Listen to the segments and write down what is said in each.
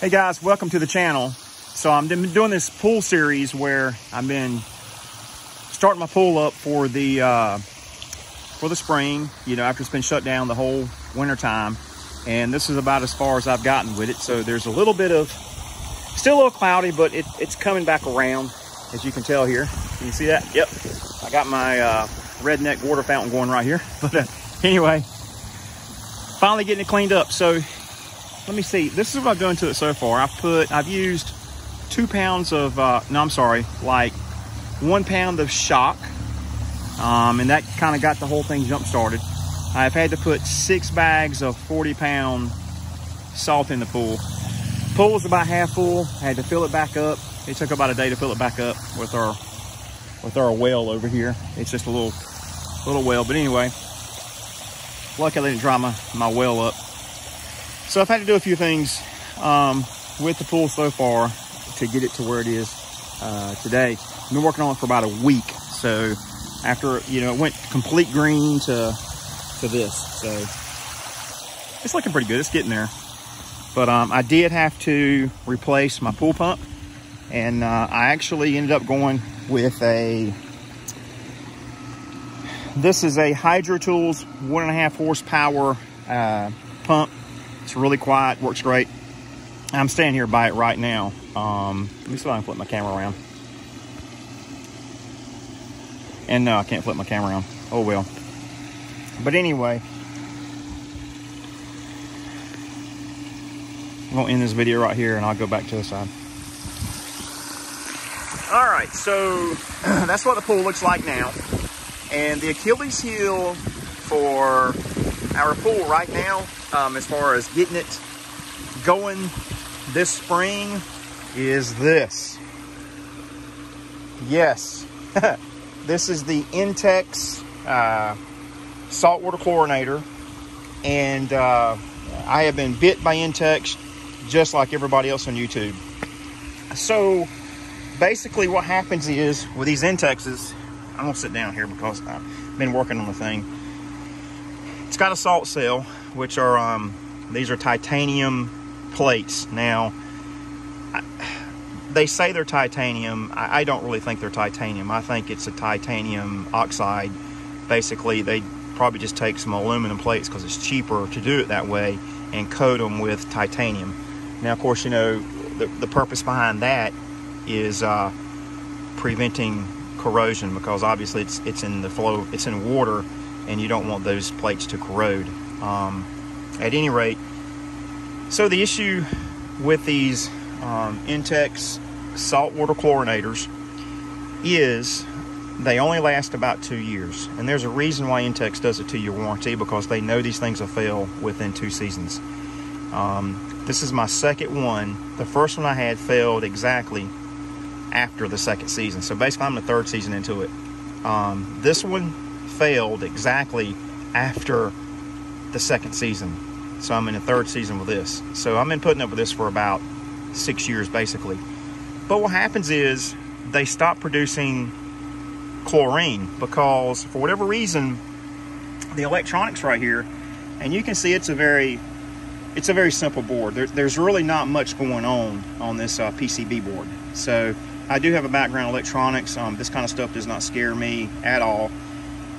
Hey guys, welcome to the channel. So I've been doing this pool series where I've been starting my pool up for the spring, you know, after it's been shut down the whole winter time. And this is about as far as I've gotten with it. So there's a little bit of, still a little cloudy, but it's coming back around, as you can tell here. Can you see that? Yep. I got my redneck water fountain going right here. But anyway, finally getting it cleaned up. So let me see, this is what I've done to it so far. I've used 2 pounds of, like 1 pound of shock. And that kind of got the whole thing jump started. I've had to put 6 bags of 40-pound salt in the pool. Pool's about half full. I had to fill it back up. It took about a day to fill it back up with our well over here. It's just a little well, but anyway, luckily I didn't dry my well up. So I've had to do a few things with the pool so far to get it to where it is today. I've been working on it for about a week. So after, you know, it went complete green to this, so it's looking pretty good. It's getting there. But I did have to replace my pool pump, and I actually ended up going with this is a Hydro Tools 1.5 horsepower pump. It's really quiet, works great. I'm standing here by it right now. Let me see if I can flip my camera around. And no, I can't flip my camera around. Oh well. But anyway, I'm gonna end this video right here and I'll go back to the side. All right, so that's what the pool looks like now. And the Achilles heel for our pool right now, as far as getting it going this spring, is this. Yes, this is the Intex saltwater chlorinator, and I have been bit by Intex just like everybody else on YouTube. So basically what happens is with these Intexes, I'm gonna sit down here because I've been working on the thing. It's got a salt cell, which are these are titanium plates. Now they say they're titanium. I don't really think they're titanium. I think it's a titanium oxide. Basically, they probably just take some aluminum plates because it's cheaper to do it that way and coat them with titanium. Now, of course, you know, the purpose behind that is preventing corrosion, because obviously it's in the flow, it's in water, and you don't want those plates to corrode. At any rate, so the issue with these Intex saltwater chlorinators is they only last about 2 years. And there's a reason why Intex does a 2-year warranty, because they know these things will fail within 2 seasons. This is my second one. The first one I had failed exactly after the second season. So basically I'm the third season into it. This one failed exactly after the second season. So I'm in the third season with this. So I've been putting up with this for about 6 years basically. But what happens is they stop producing chlorine, because for whatever reason the electronics right here, and you can see it's a very simple board. There's really not much going on this PCB board. So I do have a background in electronics. This kind of stuff does not scare me at all.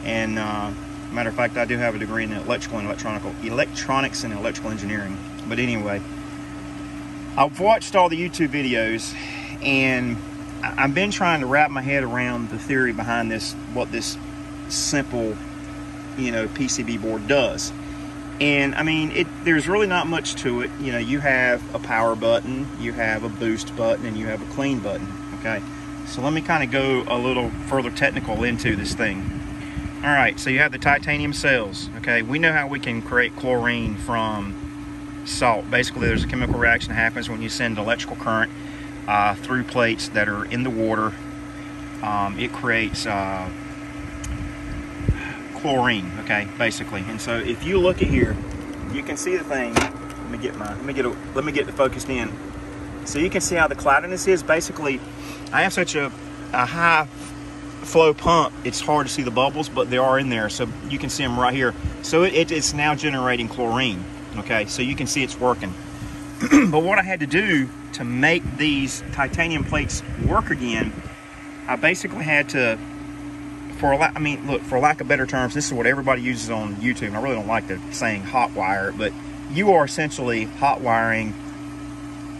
And matter of fact, I do have a degree in electrical and electronics and electrical engineering. But anyway, I've watched all the YouTube videos, and I've been trying to wrap my head around the theory behind this, what this simple, you know, PCB board does. And I mean, there's really not much to it. You know, you have a power button, you have a boost button, and you have a clean button. Okay, so let me kind of go a little further technical into this thing. All right, so you have the titanium cells. Okay, we know how we can create chlorine from salt. Basically, there's a chemical reaction that happens when you send electrical current through plates that are in the water. It creates chlorine. Okay, basically. And so if you look at here, you can see the thing. Let me get the focused in. So you can see how the cloudiness is. Basically, I have such a high flow pump, it's hard to see the bubbles, but they are in there, so you can see them right here. So it's now generating chlorine. Okay, so you can see it's working. But what I had to do to make these titanium plates work again, I basically had to, for lack of better terms, this is what everybody uses on YouTube, and I really don't like the saying hot wire, but you are essentially hot wiring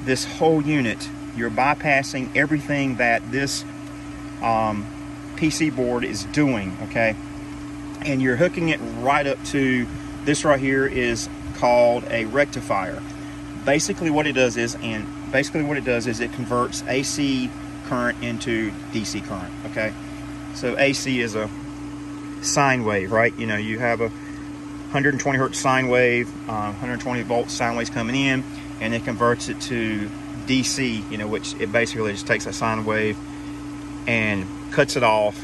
this whole unit. You're bypassing everything that this PC board is doing, okay? And you're hooking it right up to, this right here is called a rectifier. Basically what it does is, it converts AC current into DC current, okay? So AC is a sine wave, right? You know, you have a 120 hertz sine wave, 120 volt sine waves coming in, and it converts it to DC, you know, which it basically just takes a sine wave and cuts it off.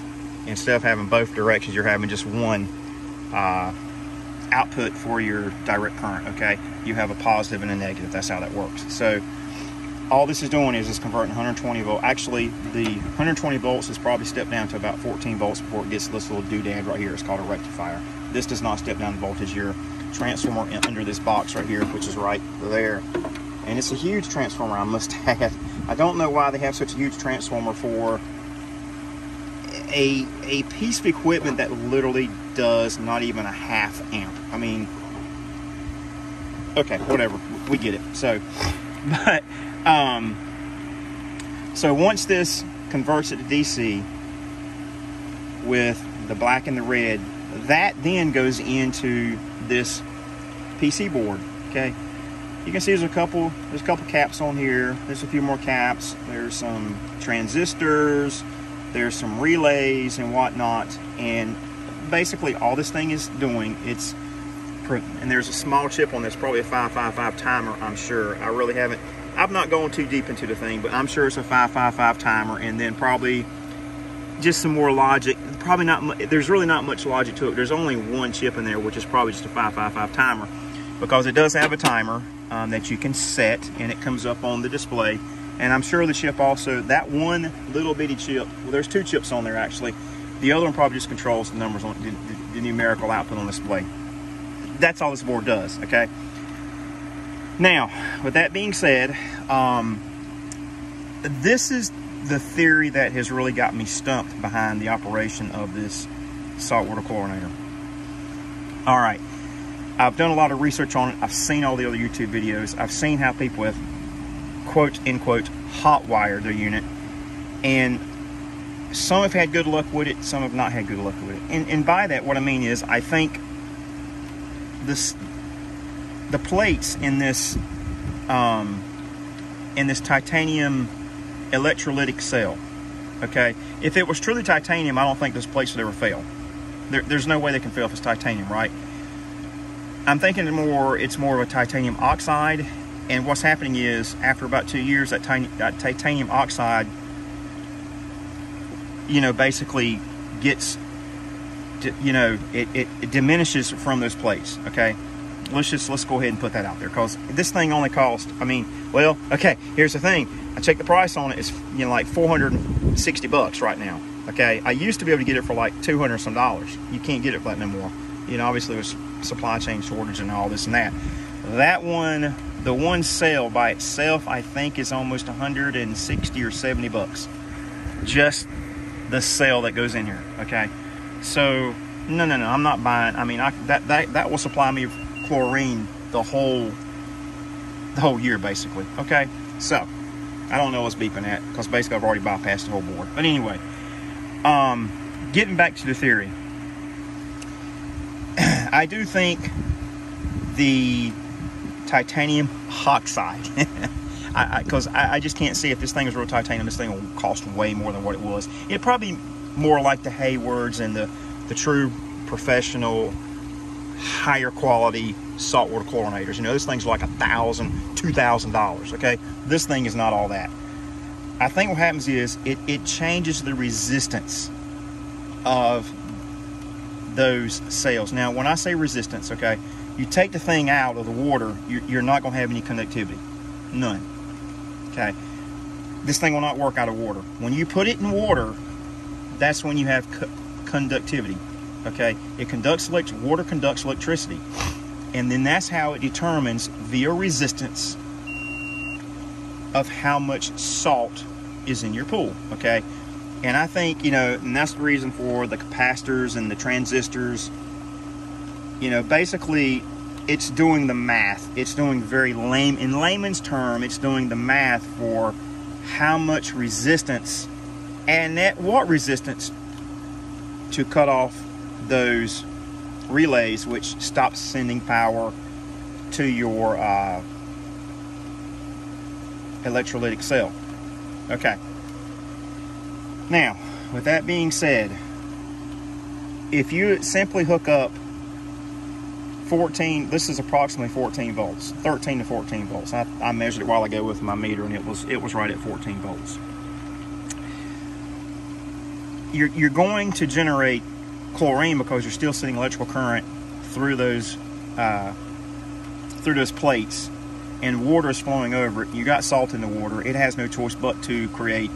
Instead of having both directions, you're having just one output for your direct current, okay? You have a positive and a negative. That's how that works. So all this is doing is it's converting 120 volt. Actually, the 120 volts is probably stepped down to about 14 volts before it gets this little doodad right here. It's called a rectifier. This does not step down the voltage. Your transformer under this box right here, which is right there, and it's a huge transformer, I must add. I don't know why they have such a huge transformer for a piece of equipment that literally does not even a half amp. I mean, okay, whatever, we get it. So, but so once this converts it to DC with the black and the red, that then goes into this PC board, okay? You can see there's a couple caps on here. There's a few more caps. There's some transistors. There's some relays and whatnot, and basically all this thing is doing, and there's a small chip on this, probably a 555 timer, I'm sure. I've not gone too deep into the thing, but I'm sure it's a 555 timer, and then probably just some more logic. Probably not, there's really not much logic to it. There's only one chip in there, which is probably just a 555 timer, because it does have a timer that you can set, and it comes up on the display. And I'm sure the chip also, that one little bitty chip, well, there's two chips on there actually. The other one probably just controls the numbers on the numerical output on display. That's all this board does, okay? Now, with that being said, this is the theory that has really got me stumped behind the operation of this saltwater chlorinator. All right, I've done a lot of research on it. I've seen all the other YouTube videos. I've seen how people have quote-unquote hot wire their unit, and some have had good luck with it, some have not had good luck with it, and by that what I mean is I think the plates in this titanium electrolytic cell, okay, if it was truly titanium, I don't think those plates would ever fail. There's no way they can fail if it's titanium, right? I'm thinking it's more of a titanium oxide. And what's happening is, after about 2 years, that titanium oxide, you know, basically gets, you know, it diminishes from those plates, okay? Let's go ahead and put that out there, because this thing only cost, I mean, well, okay, here's the thing. I checked the price on it. It's, you know, like 460 bucks right now, okay? I used to be able to get it for like 200 some dollars. You can't get it for that no more. You know, obviously with supply chain shortage and all this and that. That one... the one cell by itself, I think, is almost 160 or 70 bucks. Just the cell that goes in here, okay? So, no, I'm not buying. I mean, that will supply me chlorine the whole year, basically, okay? So, I don't know what's beeping at, because basically I've already bypassed the whole board. But anyway, getting back to the theory. I do think the... titanium oxide, because I just can't see if this thing is real titanium. This thing will cost way more than what it was. It probably more like the Haywards and the true professional, higher quality saltwater chlorinators. You know, this thing's like $1,000, $2,000. Okay, this thing is not all that. I think what happens is it changes the resistance of those cells. Now, when I say resistance, okay, you take the thing out of the water, you're not going to have any conductivity. None. Okay? This thing will not work out of water. When you put it in water, that's when you have conductivity. Okay? It conducts water conducts electricity. And then that's how it determines, via resistance, of how much salt is in your pool, okay? And I think, you know, and that's the reason for the capacitors and the transistors. You know, basically, it's doing the math. It's doing very lame, in layman's term, it's doing the math for how much resistance and at what resistance to cut off those relays, which stops sending power to your electrolytic cell. Okay. Now, with that being said, if you simply hook up 14, this is approximately 14 volts, 13 to 14 volts. I measured it a while ago with my meter, and it was right at 14 volts. You're going to generate chlorine because you're still sending electrical current through those plates, and water is flowing over it. You got salt in the water. It has no choice but to create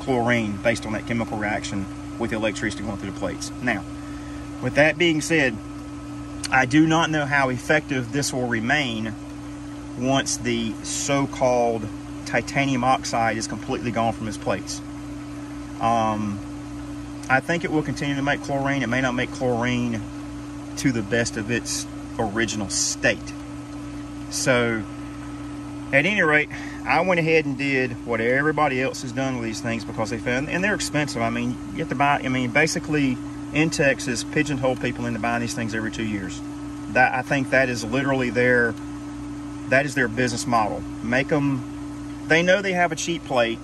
chlorine based on that chemical reaction with the electricity going through the plates. Now, with that being said, I do not know how effective this will remain once the so-called titanium oxide is completely gone from its plates. I think it will continue to make chlorine. It may not make chlorine to the best of its original state. So, at any rate, I went ahead and did what everybody else has done with these things because they found, and they're expensive. I mean, you have to buy, I mean, basically, Intex has pigeonholed people into buying these things every 2 years. That, I think, that is literally their business model. Make them, they know they have a cheap plate,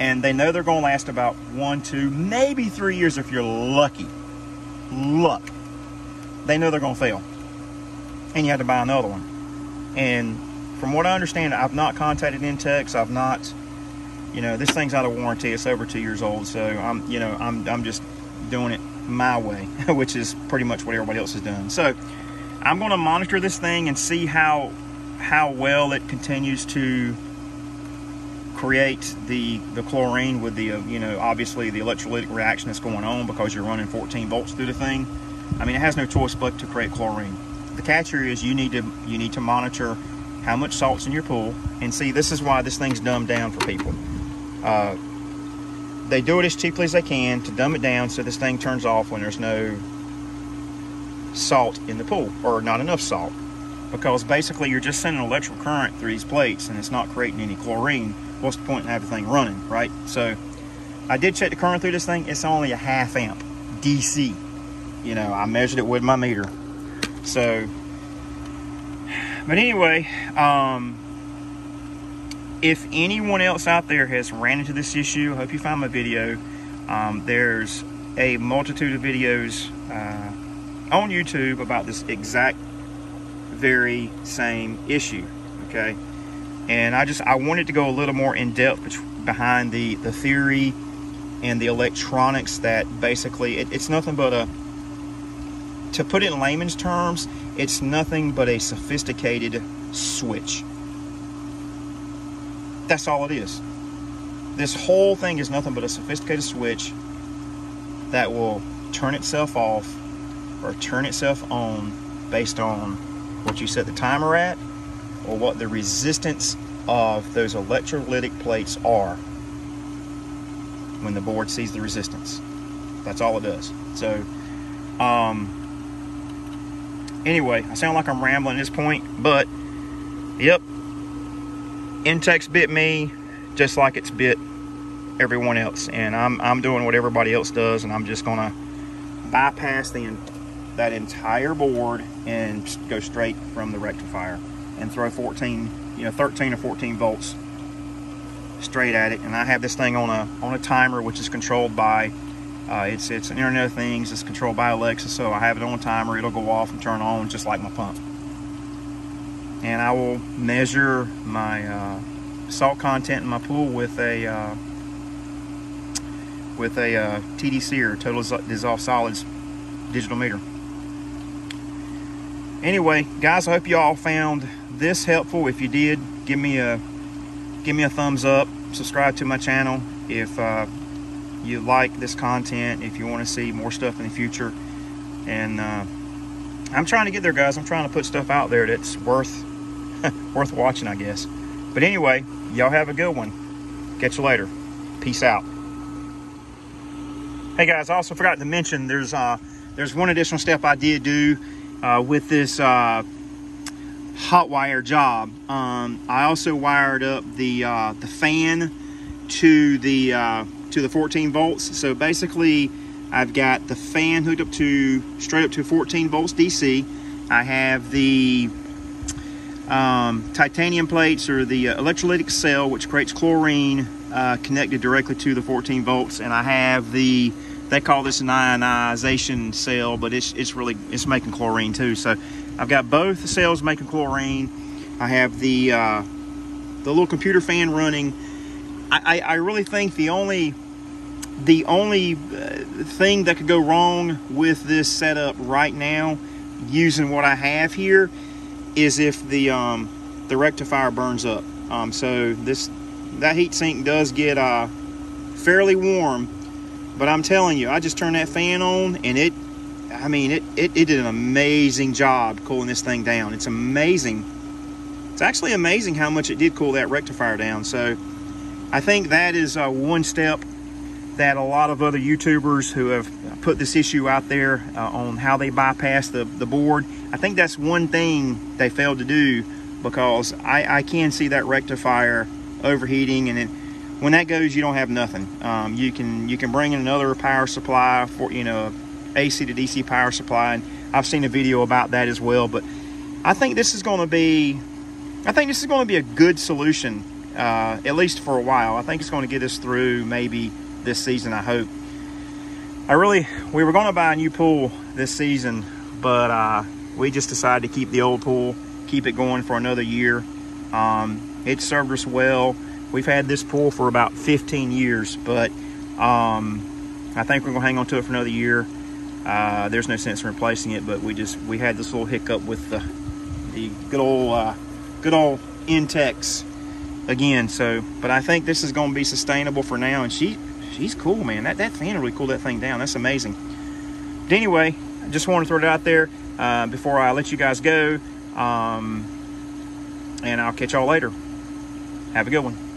and they know they're going to last about 1, 2, maybe 3 years if you're lucky. Luck. They know they're going to fail, and you have to buy another one. And from what I understand, I've not contacted Intex. I've not, you know, this thing's out of warranty. It's over 2 years old, so I'm, you know, I'm just doing it my way, which is pretty much what everybody else has done. So I'm going to monitor this thing and see how well it continues to create the chlorine with the, you know, obviously the electrolytic reaction that's going on because you're running 14 volts through the thing. I mean, it has no choice but to create chlorine. The catch here is you need to monitor how much salt's in your pool. And see, this is why this thing's dumbed down for people. They do it as cheaply as they can to dumb it down so this thing turns off when there's no salt in the pool, or not enough salt. Because basically you're just sending electrical current through these plates and it's not creating any chlorine. What's the point in having the thing running, right? So I did check the current through this thing. It's only a 0.5 amp DC. You know, I measured it with my meter. So, but anyway, if anyone else out there has ran into this issue, I hope you find my video. There's a multitude of videos on YouTube about this exact very same issue, okay? And I wanted to go a little more in depth behind the theory and the electronics that basically, it's nothing but a, to put it in layman's terms, it's nothing but a sophisticated switch. That's all it is. This whole thing is nothing but a sophisticated switch that will turn itself off or turn itself on based on what you set the timer at or what the resistance of those electrolytic plates are when the board sees the resistance. That's all it does. So, anyway, I sound like I'm rambling at this point, but, yep. Intex bit me just like it's bit everyone else, and I'm doing what everybody else does, and I'm just gonna bypass that entire board and go straight from the rectifier and throw 13 or 14 volts straight at it. And I have this thing on a timer, which is controlled by it's an Internet of Things. It's controlled by Alexa, so I have it on a timer. It'll go off and turn on just like my pump. And I will measure my salt content in my pool with a TDC, or total dissolved solids, digital meter. Anyway, guys, I hope you all found this helpful. If you did, give me a thumbs up. Subscribe to my channel if you like this content. If you want to see more stuff in the future, and I'm trying to get there, guys. I'm trying to put stuff out there that's worth watching, I guess. But anyway, y'all have a good one. Catch you later. Peace out. Hey guys, I also forgot to mention there's one additional step I did do with this hot wire job. I also wired up the fan to the 14 volts. So basically, I've got the fan hooked up to straight up to 14 volts DC. I have the titanium plates, or the electrolytic cell, which creates chlorine, connected directly to the 14 volts, and I have the, they call this an ionization cell, but it's making chlorine too. So I've got both cells making chlorine. I have the little computer fan running. I really think the only thing that could go wrong with this setup right now, using what I have here, is if the rectifier burns up. So that heat sink does get fairly warm, but I'm telling you, I just turned that fan on, and it did an amazing job cooling this thing down. It's amazing. It's actually amazing how much it did cool that rectifier down. So I think that is one step that a lot of other YouTubers who have put this issue out there on how they bypass the board, I think that's one thing they failed to do, because I can see that rectifier overheating, and when that goes, you don't have nothing. You can bring in another power supply, for AC to DC power supply, and I've seen a video about that as well. But I think this is going to be a good solution, at least for a while. I think it's going to get us through maybe this season, I hope. We were going to buy a new pool this season, but we just decided to keep the old pool, keep it going for another year. It served us well. We've had this pool for about 15 years, but I think we're gonna hang on to it for another year. There's no sense in replacing it, but we had this little hiccup with the good old Intex again. So, but I think this is gonna be sustainable for now, and she's cool, man. That fan really cooled that thing down. That's amazing. But anyway, I just wanted to throw it out there before I let you guys go. And I'll catch y'all later. Have a good one.